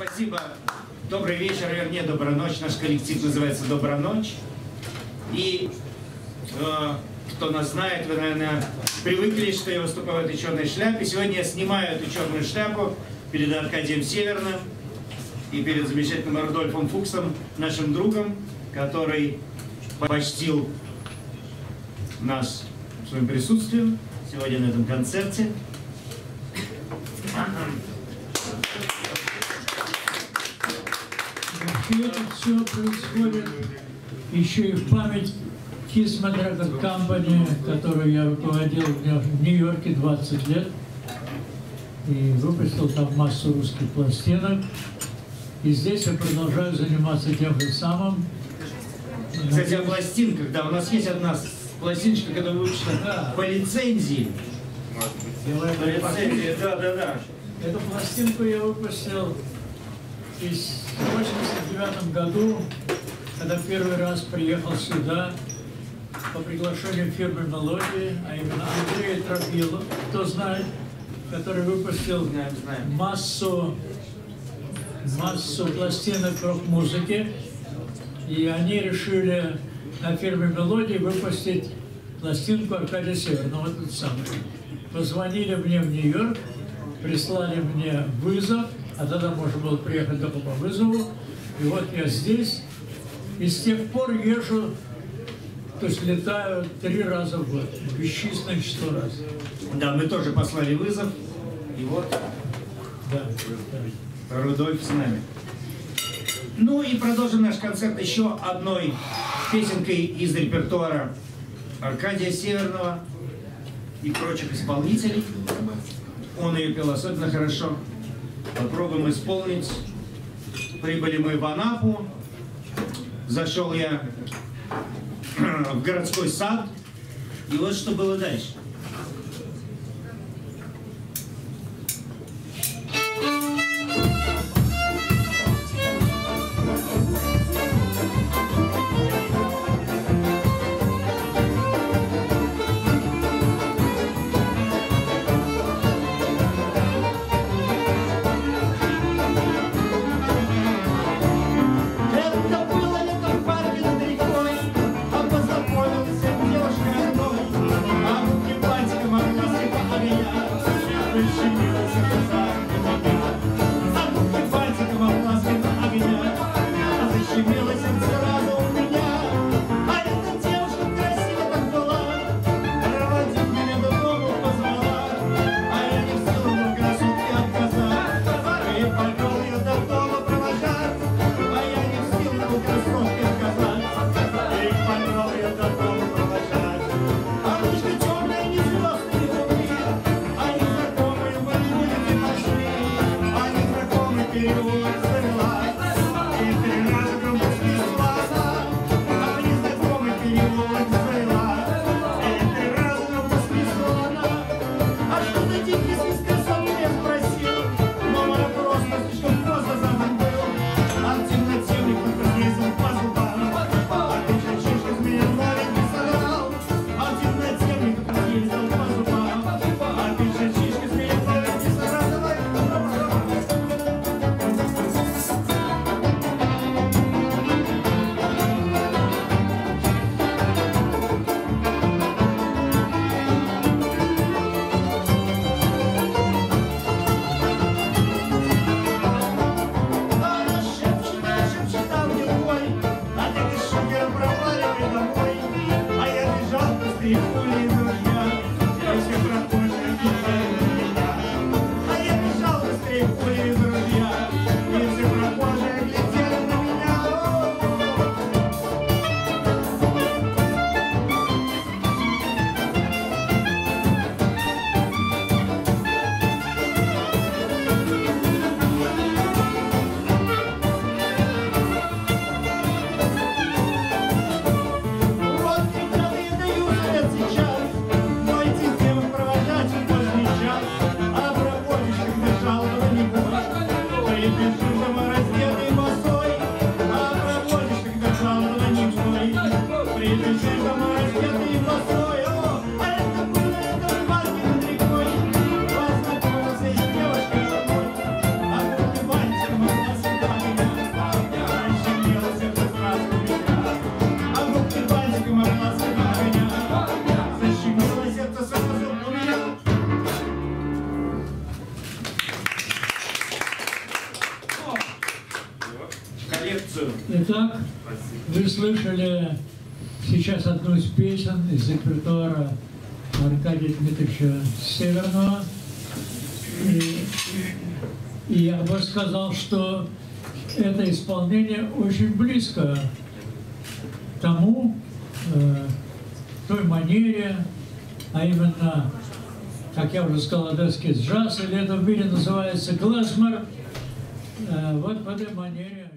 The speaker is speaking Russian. Спасибо. Добрый вечер, вернее, доброночь. Наш коллектив называется «Доброночь». И кто нас знает, вы, наверное, привыкли, что я выступаю в этой черной шляпе. Сегодня я снимаю эту черную шляпу перед Аркадием Северным и перед замечательным Рудольфом Фуксом, нашим другом, который почтил нас своим присутствием сегодня на этом концерте. Это все происходит еще и в память Кис Company, которую я руководил в Нью-Йорке 20 лет. И выпустил там массу русских пластинок. И здесь я продолжаю заниматься тем же самым. Кстати, о пластинках, да, у нас есть одна пластиночка, которая выпущена по лицензии. По лицензии, да. Эту пластинку я выпустил из... В 1989 году, когда первый раз приехал сюда по приглашению фирмы «Мелодии», а именно Андрея Трабилова, кто знает, который выпустил массу пластинок рок-музыки, и они решили на фирме «Мелодии» выпустить пластинку Аркадия Северного, тот самый. Позвонили мне в Нью-Йорк, прислали мне вызов, а тогда можно было приехать только по вызову. И вот я здесь. И с тех пор езжу, то есть летаю 3 раза в год. Бесчисленное число раз. Да, мы тоже послали вызов. И вот, да. Рудольф с нами. Ну и продолжим наш концерт еще одной песенкой из репертуара Аркадия Северного и прочих исполнителей. Он ее пел особенно хорошо. Попробуем исполнить. Прибыли мы в Анапу. Зашел я в городской сад. И вот что было дальше. Итак, вы слышали сейчас одну из песен из репертуара Аркадия Дмитриевича Северного. И я бы сказал, что это исполнение очень близко тому, той манере, а именно, как я уже сказал, одесский джаз, или это в мире называется классмарк, вот в этой манере.